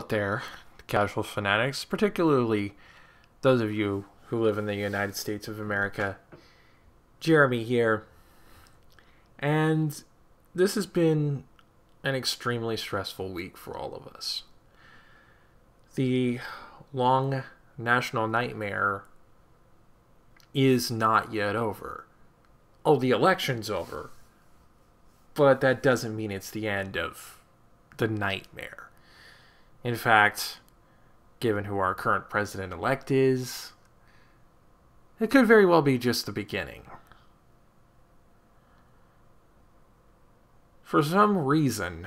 out there, casual fanatics, particularly those of you who live in the United States of America. Jeremy here. And this has been an extremely stressful week for all of us. The long national nightmare is not yet over. Oh, the election's over. But that doesn't mean it's the end of the nightmare. In fact, given who our current president-elect is, it could very well be just the beginning. For some reason,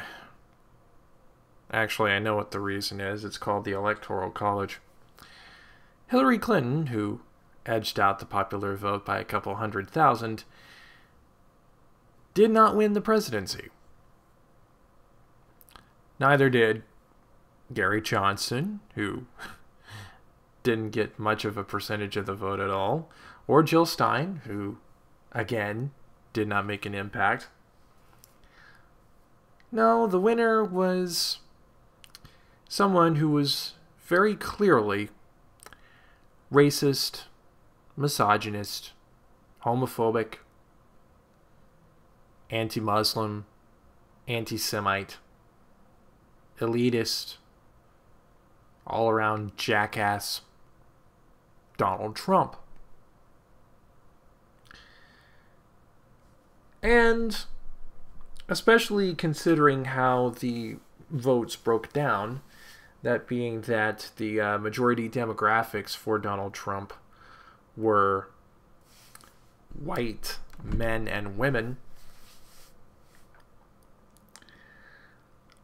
actually I know what the reason is, it's called the Electoral College. Hillary Clinton, who edged out the popular vote by a couple 100,000, did not win the presidency. Neither did Gary Johnson, who didn't get much of a percentage of the vote at all, or Jill Stein, who, again, did not make an impact. No, the winner was someone who was very clearly racist, misogynist, homophobic, anti-Muslim, anti-Semite, elitist, all-around jackass, Donald Trump. And especially considering how the votes broke down, that being that the majority demographics for Donald Trump were white men and women,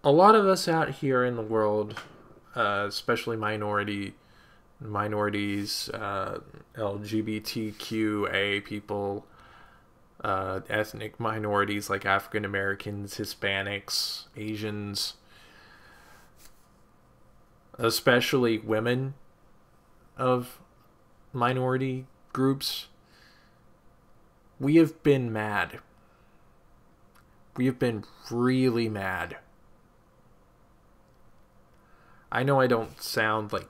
a lot of us out here in the world, especially minorities, LGBTQA people, ethnic minorities like African Americans, Hispanics, Asians, especially women of minority groups, we have been mad. We have been really mad. I know I don't sound like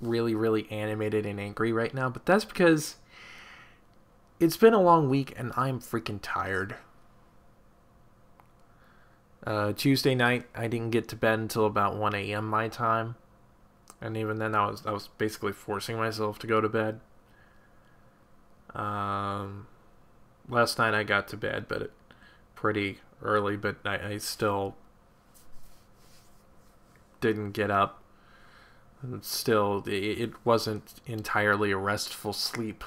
really animated and angry right now, but that's because it's been a long week and I'm freaking tired. Tuesday night I didn't get to bed until about 1 a.m. my time, and even then I was basically forcing myself to go to bed. Last night I got to bed, but pretty early, but I still didn't get up. Still, it wasn't entirely a restful sleep.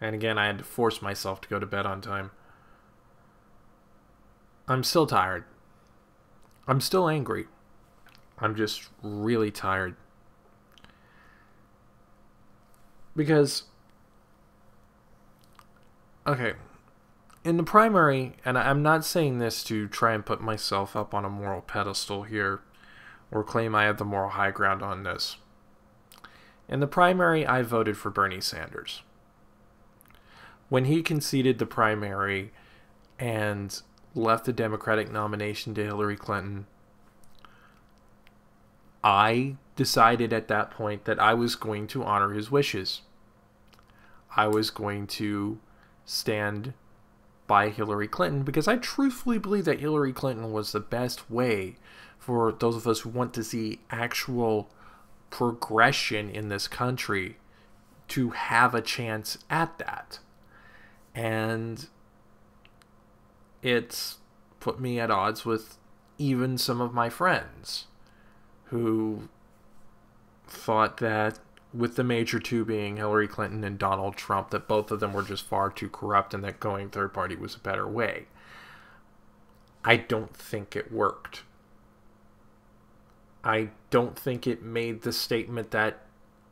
And again, I had to force myself to go to bed on time. I'm still tired. I'm still angry. I'm just really tired. Because, okay, in the primary, and I'm not saying this to try and put myself up on a moral pedestal here, or claim I have the moral high ground on this. In the primary, I voted for Bernie Sanders. When he conceded the primary and left the Democratic nomination to Hillary Clinton, I decided at that point that I was going to honor his wishes. I was going to stand by Hillary Clinton, because I truthfully believe that Hillary Clinton was the best way for those of us who want to see actual progression in this country to have a chance at that. And it's put me at odds with even some of my friends who thought that, with the major two being Hillary Clinton and Donald Trump, that both of them were just far too corrupt and that going third party was a better way. I don't think it worked. I don't think it made the statement that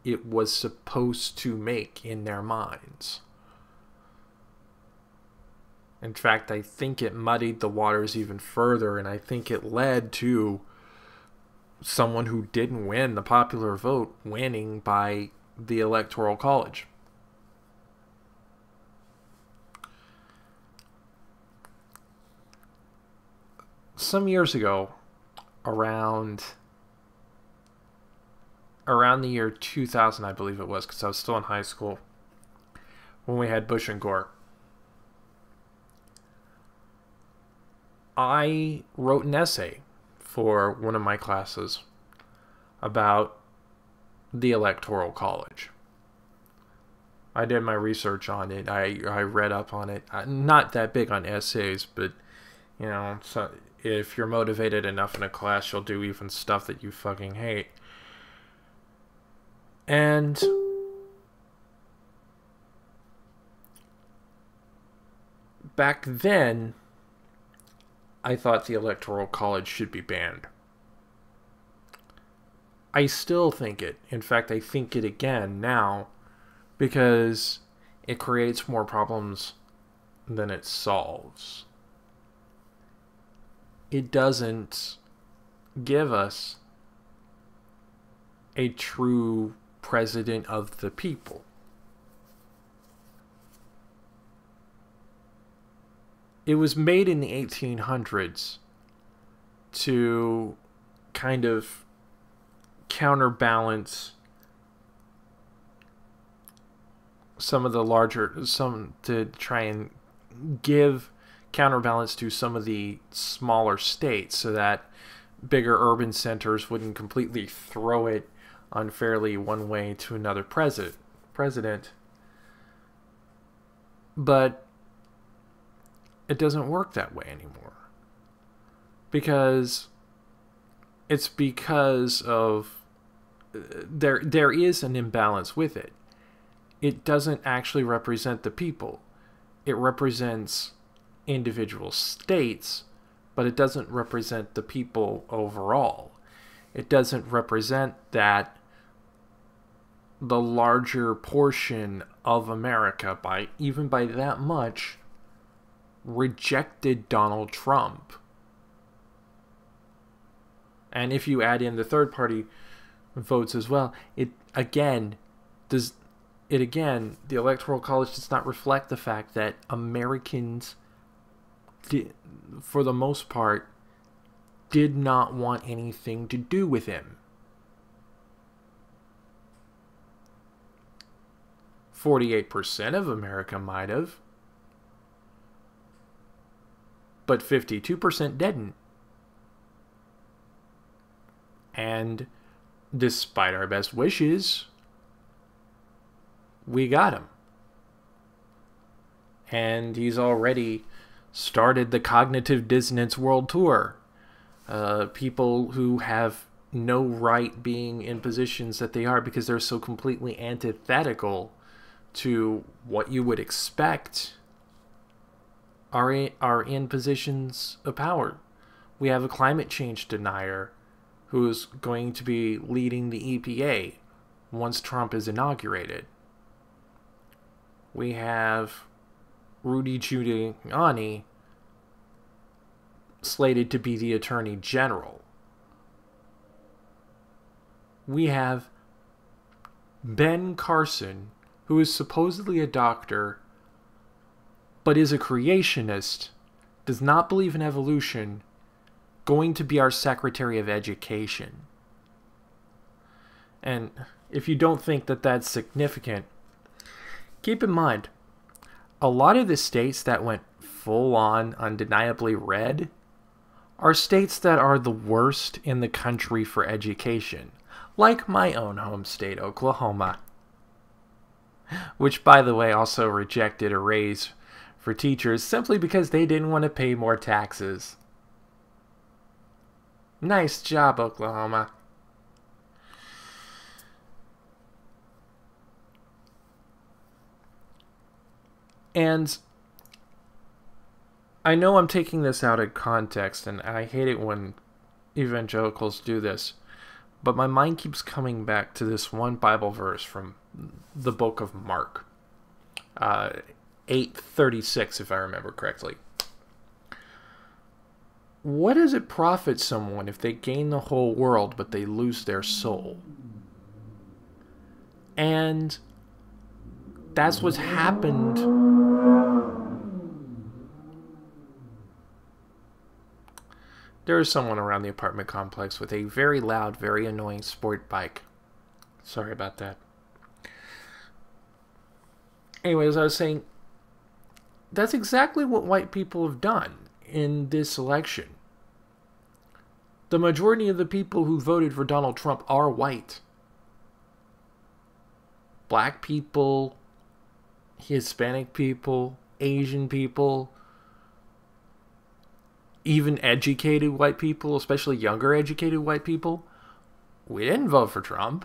it was supposed to make in their minds. In fact, I think it muddied the waters even further, and I think it led to someone who didn't win the popular vote winning by the Electoral College. Some years ago, around the year 2000, I believe it was, because I was still in high school when we had Bush and Gore. I wrote an essay for one of my classes about the Electoral College. I did my research on it. I read up on it. I'm not that big on essays, but you know, so if you're motivated enough in a class, you'll do even stuff that you fucking hate. And back then, I thought the Electoral College should be banned. I still think it. In fact, I think it again now, because it creates more problems than it solves. It doesn't give us a true president of the people. It was made in the 1800s to kind of counterbalance some of the larger, to try and give counterbalance to some of the smaller states so that bigger urban centers wouldn't completely throw it unfairly one way to another president. But it doesn't work that way anymore, because it's because of there is an imbalance with it. It doesn't actually represent the people. It represents individual states, but it doesn't represent the people overall. It doesn't represent that the larger portion of America, by even by that much, rejected Donald Trump. And if you add in the third party votes as well, the Electoral College does not reflect the fact that Americans, for the most part, did not want anything to do with him. 48% of America might have, but 52% didn't. And despite our best wishes, we got him. And he's already started the Cognitive Dissonance World Tour. People who have no right being in positions that they are because they're so completely antithetical to what you would expect are in positions of power. We have a climate change denier who is going to be leading the EPA once Trump is inaugurated. We have Rudy Giuliani slated to be the Attorney General. We have Ben Carson, who is supposedly a doctor, but is a creationist, does not believe in evolution, going to be our Secretary of Education. And if you don't think that that's significant, keep in mind, a lot of the states that went full-on undeniably red are states that are the worst in the country for education, like my own home state, Oklahoma, which, by the way, also rejected a raise for teachers simply because they didn't want to pay more taxes. Nice job, Oklahoma. And I know I'm taking this out of context, and I hate it when evangelicals do this, but my mind keeps coming back to this one Bible verse from the book of Mark, 8:36, if I remember correctly. What does it profit someone if they gain the whole world but they lose their soul? And that's what's happened. There is someone around the apartment complex with a very loud, very annoying sport bike. Sorry about that. Anyways, I was saying, that's exactly what white people have done in this election. The majority of the people who voted for Donald Trump are white. Black people, Hispanic people, Asian people, even educated white people, especially younger educated white people. We didn't vote for Trump.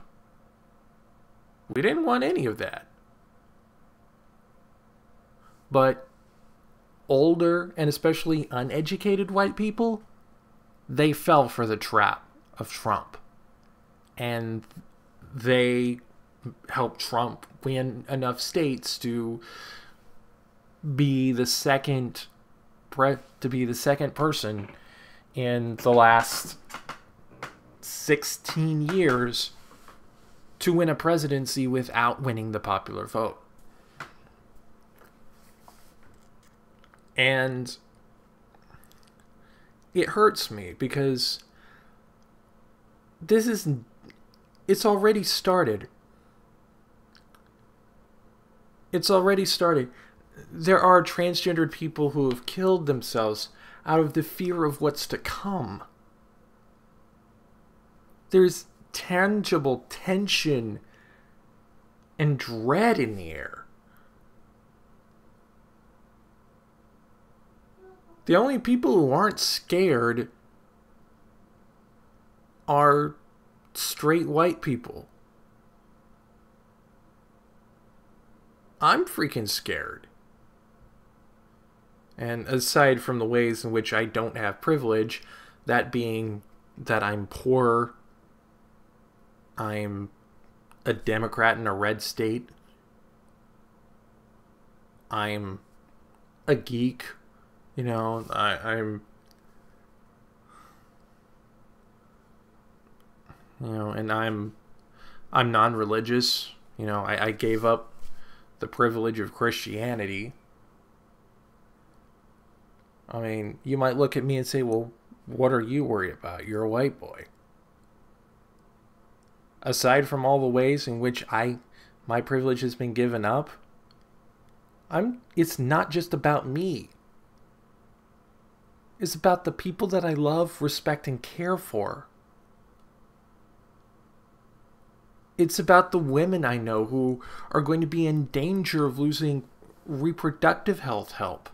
We didn't want any of that. But older and especially uneducated white people, they fell for the trap of Trump. And they helped Trump win enough states to be the second person in the last 16 years to win a presidency without winning the popular vote. And it hurts me because this is, it's already started. It's already started. There are transgendered people who have killed themselves out of the fear of what's to come. There's tangible tension and dread in the air. The only people who aren't scared are straight white people. I'm freaking scared. And aside from the ways in which I don't have privilege, that being that I'm poor, I'm a Democrat in a red state, I'm a geek. You know, I'm, you know, and I'm non-religious. You know, I gave up the privilege of Christianity. I mean, you might look at me and say, well, what are you worried about? You're a white boy. Aside from all the ways in which my privilege has been given up, it's not just about me. It's about the people that I love, respect, and care for. It's about the women I know who are going to be in danger of losing reproductive health help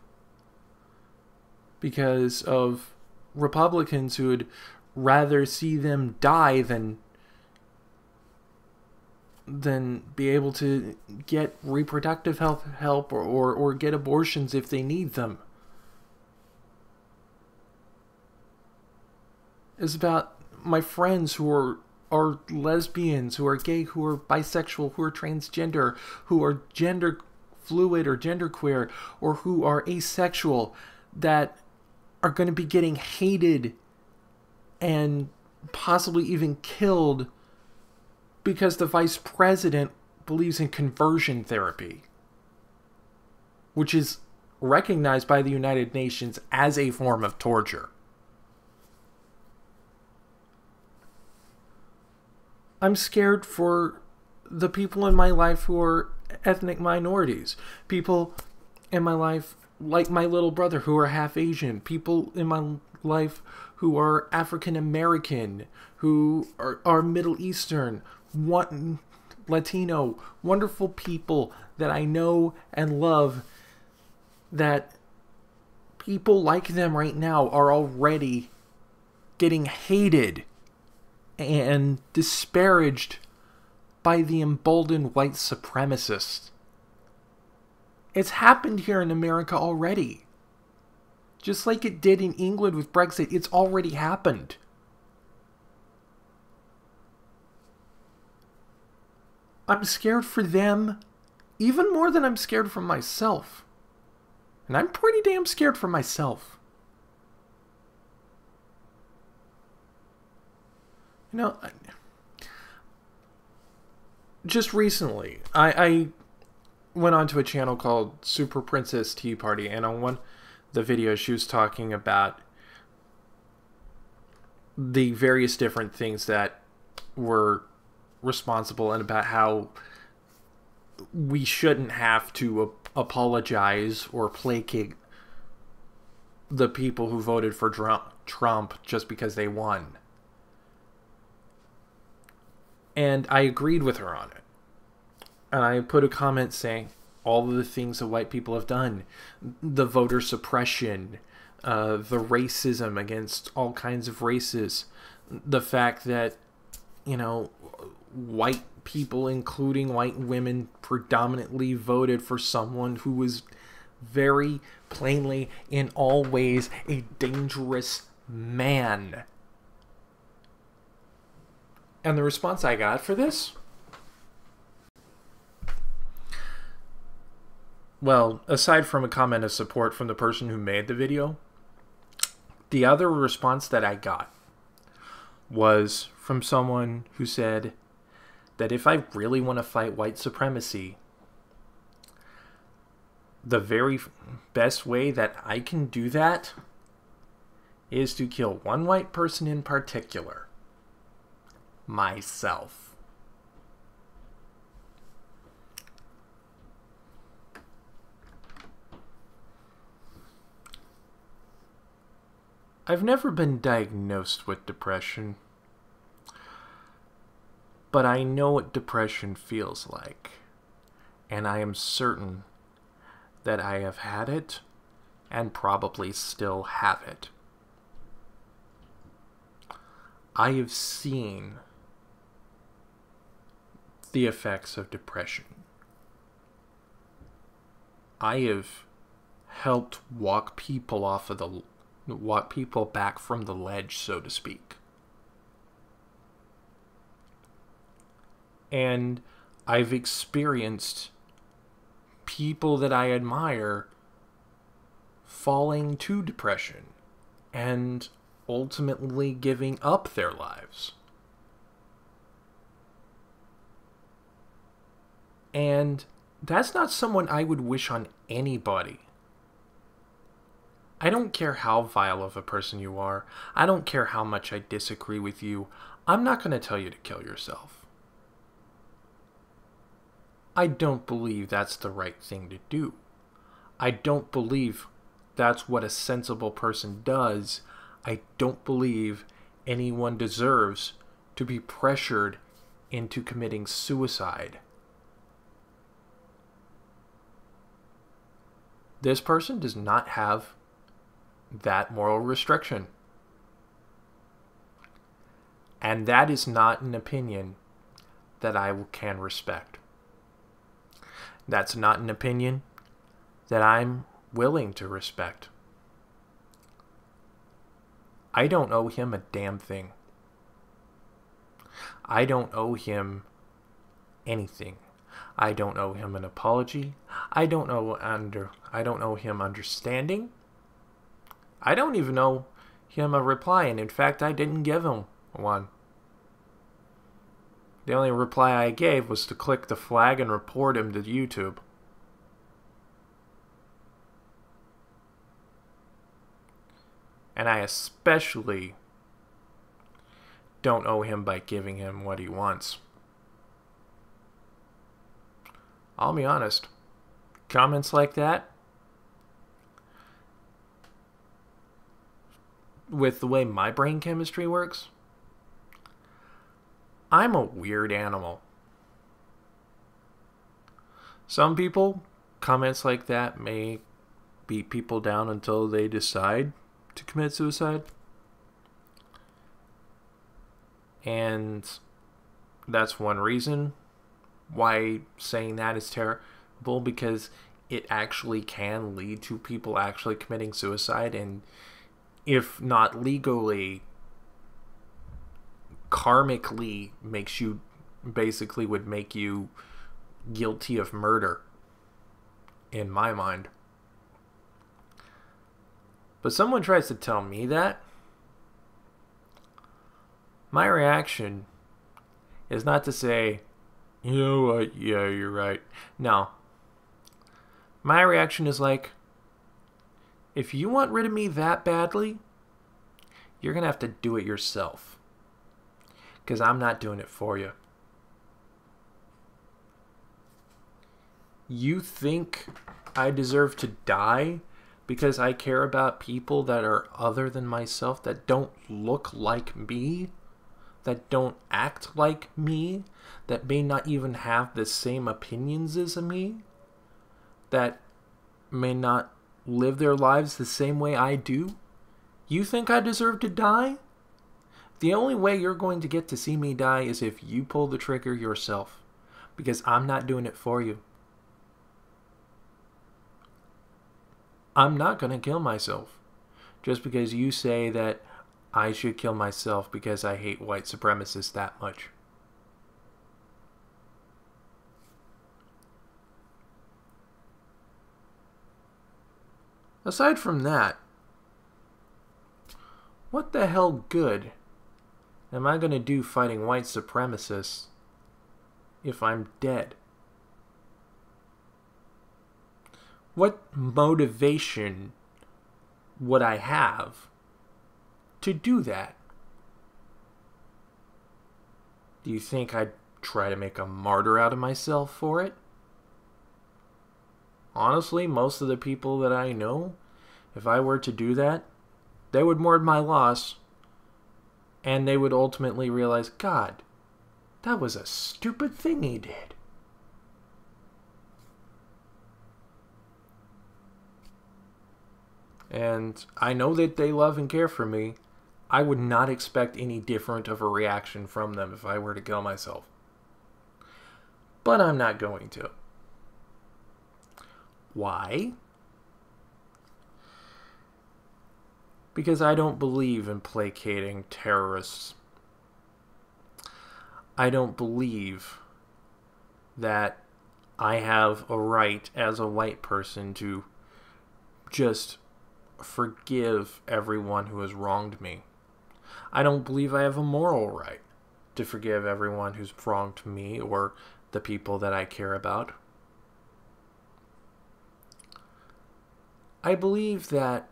because of Republicans who would rather see them die than be able to get reproductive health help or get abortions if they need them. It's about my friends who are lesbians, who are gay, who are bisexual, who are transgender, who are gender fluid or genderqueer, or who are asexual, that are going to be getting hated and possibly even killed because the vice president believes in conversion therapy, which is recognized by the United Nations as a form of torture. I'm scared for the people in my life who are ethnic minorities. People in my life like my little brother who are half Asian. People in my life who are African American, who are Middle Eastern, Latino, wonderful people that I know and love, that people like them right now are already getting hated and disparaged by the emboldened white supremacists. It's happened here in America already. Just like it did in England with Brexit, it's already happened. I'm scared for them even more than I'm scared for myself. And I'm pretty damn scared for myself. You know, just recently, I went onto a channel called Super Princess Tea Party, and on one of the videos, she was talking about the various different things that were responsible and about how we shouldn't have to apologize or placate the people who voted for Trump just because they won. And I agreed with her on it. And I put a comment saying all of the things that white people have done, the voter suppression, the racism against all kinds of races, the fact that, you know, white people, including white women, predominantly voted for someone who was very plainly, in all ways, a dangerous man. And the response I got for this? Well, aside from a comment of support from the person who made the video, the other response that I got was from someone who said that if I really want to fight white supremacy, the very best way that I can do that is to kill one white person in particular. Myself. I've never been diagnosed with depression, but I know what depression feels like, and I am certain that I have had it and probably still have it. I have seen the effects of depression. I have helped walk people back from the ledge, so to speak. And I've experienced people that I admire falling to depression and ultimately giving up their lives. And that's not someone I would wish on anybody. I don't care how vile of a person you are. I don't care how much I disagree with you. I'm not going to tell you to kill yourself. I don't believe that's the right thing to do. I don't believe that's what a sensible person does. I don't believe anyone deserves to be pressured into committing suicide. This person does not have that moral restriction. And that is not an opinion that I can respect. That's not an opinion that I'm willing to respect. I don't owe him a damn thing. I don't owe him anything. I don't owe him an apology. I don't owe him understanding. I don't even owe him a reply, and in fact, I didn't give him one. The only reply I gave was to click the flag and report him to YouTube. And I especially don't owe him by giving him what he wants. I'll be honest, comments like that, with the way my brain chemistry works, I'm a weird animal. Some people, comments like that may beat people down until they decide to commit suicide. And that's one reason why saying that is terrible, because it actually can lead to people actually committing suicide, and if not legally, karmically makes you, basically would make you guilty of murder, in my mind. But someone tries to tell me that, my reaction is not to say, you know what, yeah, you're right. No. My reaction is like, if you want rid of me that badly, you're going to have to do it yourself, because I'm not doing it for you. You think I deserve to die because I care about people that are other than myself, that don't look like me, that don't act like me, that may not even have the same opinions as me, that may not live their lives the same way I do? You think I deserve to die? The only way you're going to get to see me die is if you pull the trigger yourself, because I'm not doing it for you. I'm not going to kill myself just because you say that I should kill myself because I hate white supremacists that much. Aside from that, what the hell good am I going to do fighting white supremacists if I'm dead? What motivation would I have to do that? Do you think I'd try to make a martyr out of myself for it? Honestly, most of the people that I know, if I were to do that, they would mourn my loss, and they would ultimately realize, God, that was a stupid thing he did. And I know that they love and care for me. I would not expect any different of a reaction from them if I were to kill myself. But I'm not going to. Why? Because I don't believe in placating terrorists. I don't believe that I have a right as a white person to just forgive everyone who has wronged me. I don't believe I have a moral right to forgive everyone who's wronged me or the people that I care about. I believe that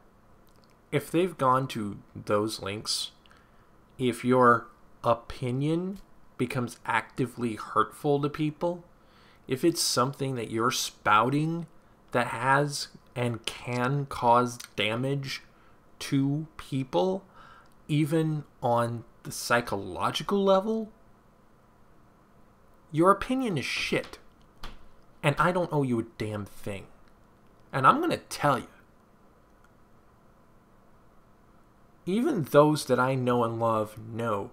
if they've gone to those links, if your opinion becomes actively hurtful to people, if it's something that you're spouting that has and can cause damage to people, even on the psychological level, your opinion is shit. And I don't owe you a damn thing. And I'm going to tell you, even those that I know and love know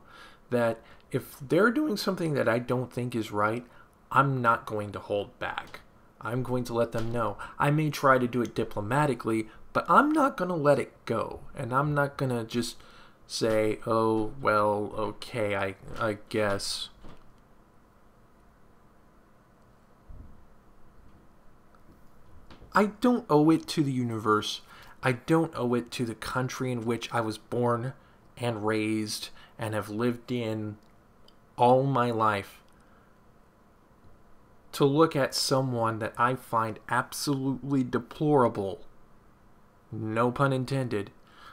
that if they're doing something that I don't think is right, I'm not going to hold back. I'm going to let them know. I may try to do it diplomatically, but I'm not going to let it go. And I'm not going to just say, oh, well, okay, I guess. I don't owe it to the universe. I don't owe it to the country in which I was born and raised and have lived in all my life to look at someone that I find absolutely deplorable, no pun intended,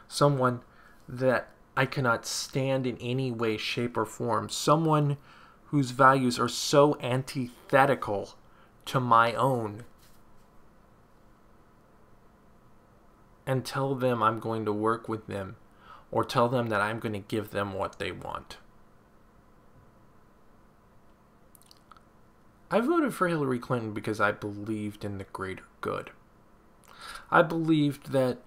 someone that I cannot stand in any way, shape, or form, someone whose values are so antithetical to my own, and tell them I'm going to work with them, or tell them that I'm going to give them what they want. I voted for Hillary Clinton because I believed in the greater good. I believed that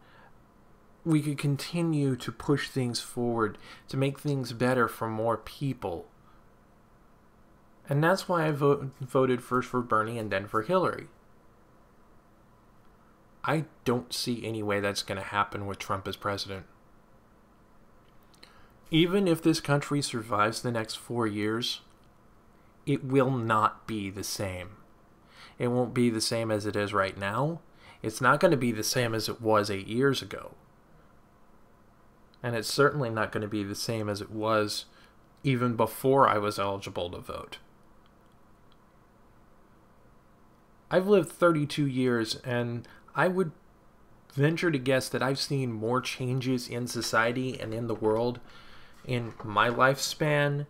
we could continue to push things forward, to make things better for more people. And that's why I voted first for Bernie and then for Hillary. I don't see any way that's going to happen with Trump as president. Even if this country survives the next 4 years, it will not be the same. It won't be the same as it is right now. It's not going to be the same as it was 8 years ago. And it's certainly not going to be the same as it was even before I was eligible to vote. I've lived 32 years, and I would venture to guess that I've seen more changes in society and in the world in my lifespan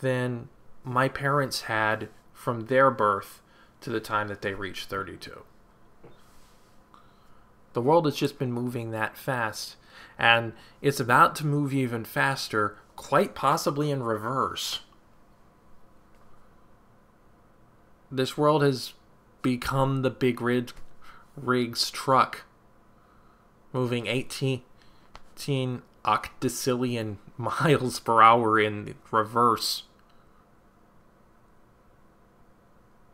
than my parents had from their birth to the time that they reached 32. The world has just been moving that fast, and it's about to move even faster, quite possibly in reverse. This world has become the big rig's truck, moving 18 octazillion miles per hour in reverse.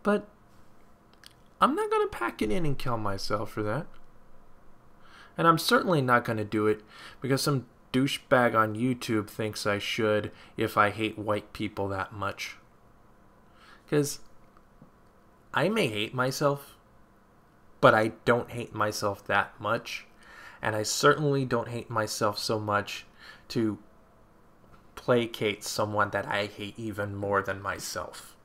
But I'm not going to pack it in and kill myself for that. And I'm certainly not going to do it because some douchebag on YouTube thinks I should if I hate white people that much. Because I may hate myself, but I don't hate myself that much. And I certainly don't hate myself so much to placate someone that I hate even more than myself.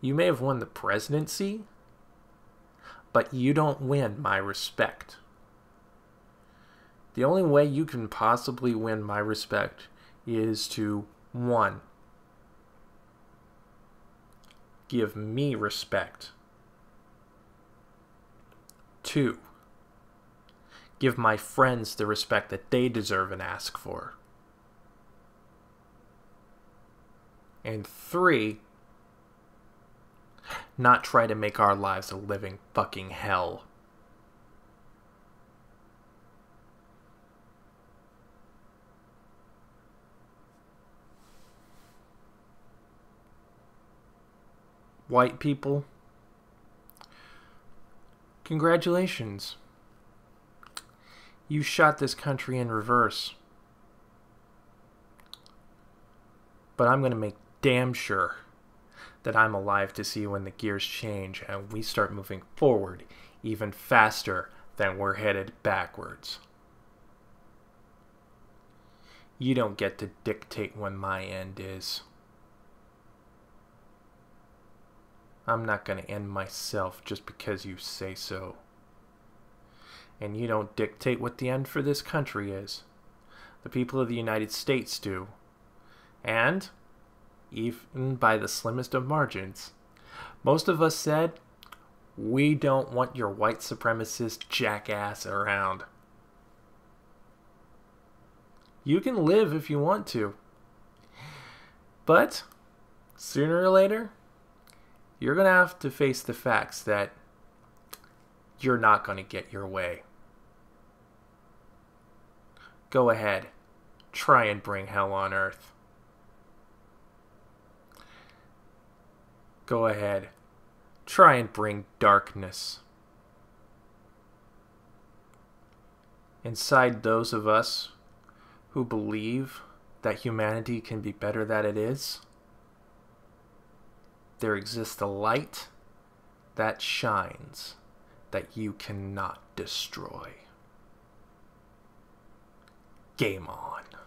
You may have won the presidency, but you don't win my respect. The only way you can possibly win my respect is to, 1, give me respect. 2, give my friends the respect that they deserve and ask for. And 3, not try to make our lives a living fucking hell. White people, congratulations. You shot this country in reverse. But I'm going to make damn sure that I'm alive to see when the gears change and we start moving forward even faster than we're headed backwards. You don't get to dictate when my end is. I'm not going to end myself just because you say so. And you don't dictate what the end for this country is. The people of the United States do. And even by the slimmest of margins, most of us said, we don't want your white supremacist jackass around. You can live if you want to, but sooner or later, you're going to have to face the facts that you're not going to get your way. Go ahead, try and bring hell on earth. Go ahead, try and bring darkness inside those of us who believe that humanity can be better than it is. There exists a light that shines that you cannot destroy. Game on.